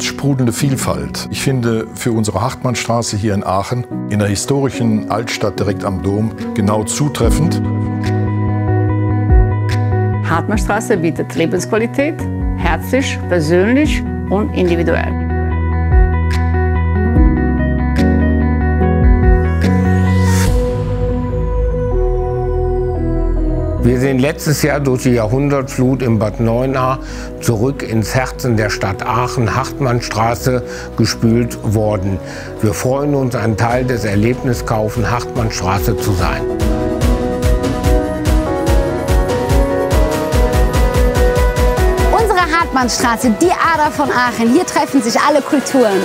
sprudelnde Vielfalt. Ich finde für unsere Hartmannstraße hier in Aachen, in der historischen Altstadt direkt am Dom, genau zutreffend. Hartmannstraße bietet Lebensqualität, herzlich, persönlich und individuell. Wir sind letztes Jahr durch die Jahrhundertflut in Bad Neuenahr zurück ins Herzen der Stadt Aachen, Hartmannstraße, gespült worden. Wir freuen uns, ein Teil des Erlebniskaufen Hartmannstraße zu sein. Unsere Hartmannstraße, die Ader von Aachen, hier treffen sich alle Kulturen.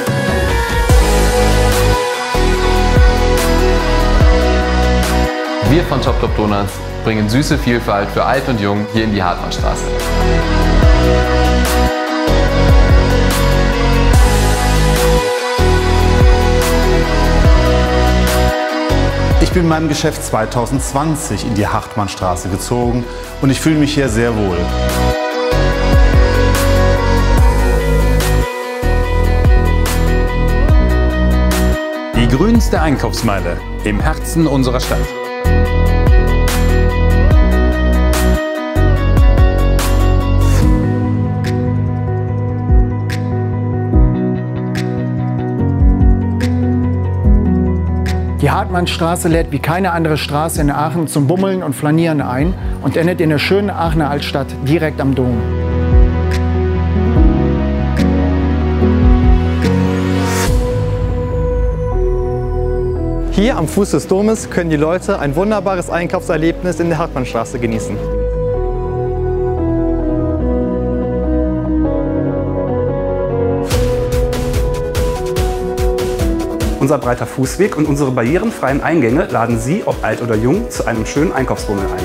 Wir von Top Top Donuts bringen süße Vielfalt für Alt und Jung hier in die Hartmannstraße. Ich bin in meinem Geschäft 2020 in die Hartmannstraße gezogen und ich fühle mich hier sehr wohl. Die grünste Einkaufsmeile im Herzen unserer Stadt. Die Hartmannstraße lädt wie keine andere Straße in Aachen zum Bummeln und Flanieren ein und endet in der schönen Aachener Altstadt direkt am Dom. Hier am Fuß des Domes können die Leute ein wunderbares Einkaufserlebnis in der Hartmannstraße genießen. Unser breiter Fußweg und unsere barrierenfreien Eingänge laden Sie, ob alt oder jung, zu einem schönen Einkaufsbummel ein.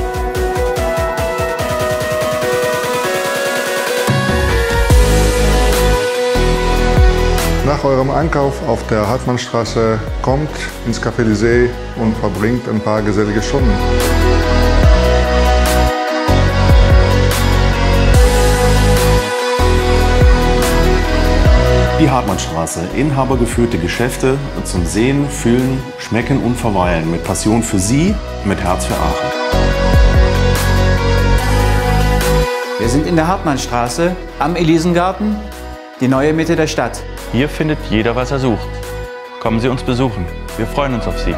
Nach eurem Einkauf auf der Hartmannstraße kommt ins Café Lisée und verbringt ein paar gesellige Stunden. Die Hartmannstraße, inhabergeführte Geschäfte zum Sehen, Fühlen, Schmecken und Verweilen. Mit Passion für Sie, mit Herz für Aachen. Wir sind in der Hartmannstraße am Elisengarten, die neue Mitte der Stadt. Hier findet jeder, was er sucht. Kommen Sie uns besuchen. Wir freuen uns auf Sie.